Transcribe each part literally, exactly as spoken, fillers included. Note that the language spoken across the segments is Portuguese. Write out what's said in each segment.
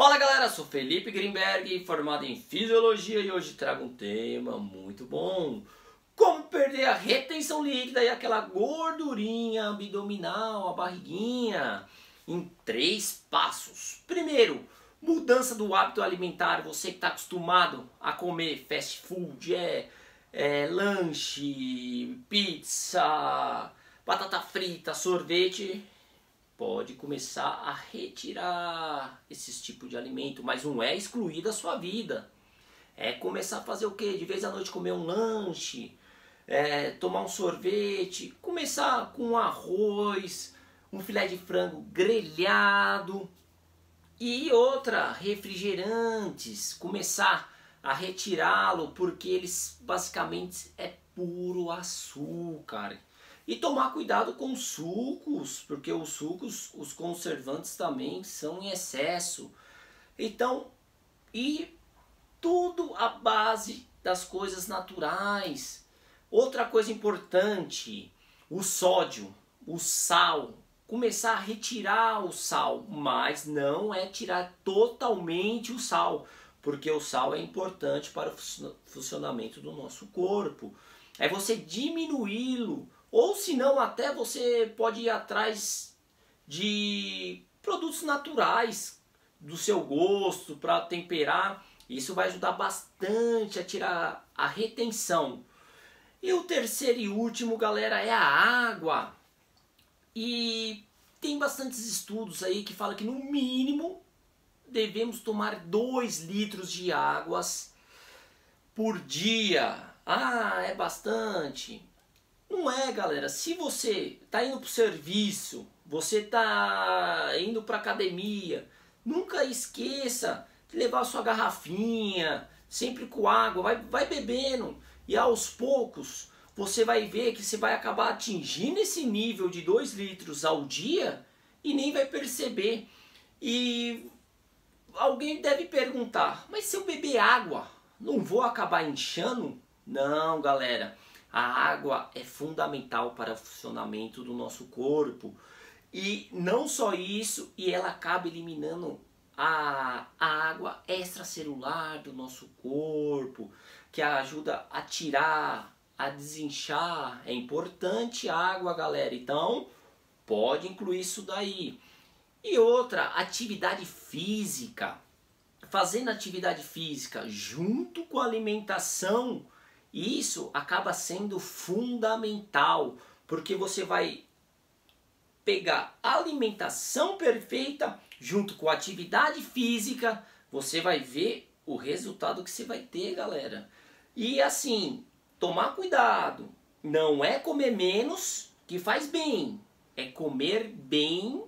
Fala galera, sou Felipe Grimberg, formado em Fisiologia, e hoje trago um tema muito bom: como perder a retenção líquida e aquela gordurinha abdominal, a barriguinha, em três passos. Primeiro, mudança do hábito alimentar. Você que está acostumado a comer fast food, é, é lanche, pizza, batata frita, sorvete, pode começar a retirar esses tipos de alimento, mas não é excluir da sua vida. É começar a fazer o quê? De vez à noite comer um lanche, é, tomar um sorvete, começar com arroz, um filé de frango grelhado e outra, refrigerantes, começar a retirá-lo, porque eles basicamente é puro açúcar. E tomar cuidado com sucos, porque os sucos, os conservantes também são em excesso. Então, e tudo à base das coisas naturais. Outra coisa importante, o sódio, o sal. Começar a retirar o sal, mas não é tirar totalmente o sal, porque o sal é importante para o funcionamento do nosso corpo. É você diminuí-lo. Ou se não, até você pode ir atrás de produtos naturais do seu gosto para temperar. Isso vai ajudar bastante a tirar a retenção. E o terceiro e último, galera, é a água. E tem bastantes estudos aí que falam que no mínimo devemos tomar dois litros de águas por dia. Ah, é bastante. Não é, galera. Se você está indo para o serviço, você está indo para a academia, nunca esqueça de levar a sua garrafinha, sempre com água, vai, vai bebendo. E aos poucos, você vai ver que você vai acabar atingindo esse nível de dois litros ao dia e nem vai perceber. E alguém deve perguntar, mas se eu beber água, não vou acabar inchando? Não, galera. A água é fundamental para o funcionamento do nosso corpo. E não só isso, e ela acaba eliminando a, a água extracelular do nosso corpo, que ajuda a tirar, a desinchar. É importante a água, galera. Então, pode incluir isso daí. E outra, atividade física. Fazendo atividade física junto com a alimentação, isso acaba sendo fundamental, porque você vai pegar a alimentação perfeita junto com a atividade física, você vai ver o resultado que você vai ter, galera. E assim, tomar cuidado, não é comer menos que faz bem, é comer bem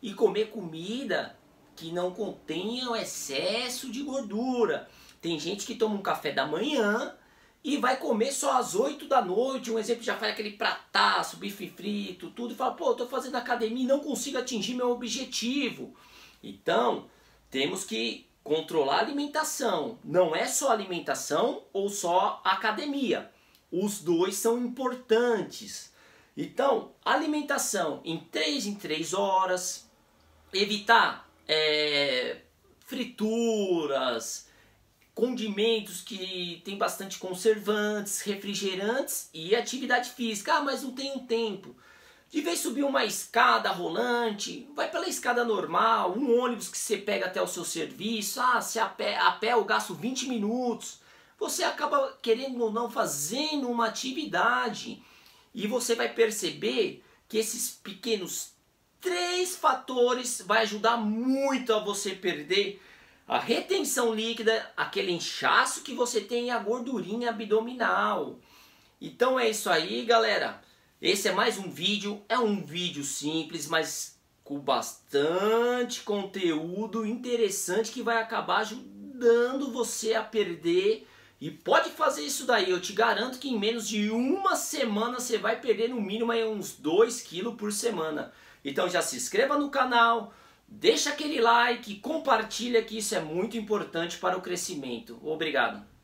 e comer comida que não contenha o excesso de gordura. Tem gente que toma um café da manhã e vai comer só às oito da noite, um exemplo, já faz aquele prataço, bife frito, tudo, e fala, pô, eu tô fazendo academia e não consigo atingir meu objetivo. Então, temos que controlar a alimentação. Não é só alimentação ou só academia. Os dois são importantes. Então, alimentação em três em três horas, evitar é, frituras, condimentos que tem bastante conservantes, refrigerantes e atividade física. Ah, mas não tem um tempo. De vez subir uma escada rolante, vai pela escada normal, um ônibus que você pega até o seu serviço. Ah, se a pé, a pé eu gasto vinte minutos. Você acaba, querendo ou não, fazendo uma atividade. E você vai perceber que esses pequenos três fatores vai ajudar muito a você perder a retenção líquida, aquele inchaço que você tem e a gordurinha abdominal. Então é isso aí, galera. Esse é mais um vídeo. É um vídeo simples, mas com bastante conteúdo interessante que vai acabar ajudando você a perder. E pode fazer isso daí. Eu te garanto que em menos de uma semana você vai perder no mínimo aí uns dois quilos por semana. Então já se inscreva no canal. Deixa aquele like, compartilha, que isso é muito importante para o crescimento. Obrigado.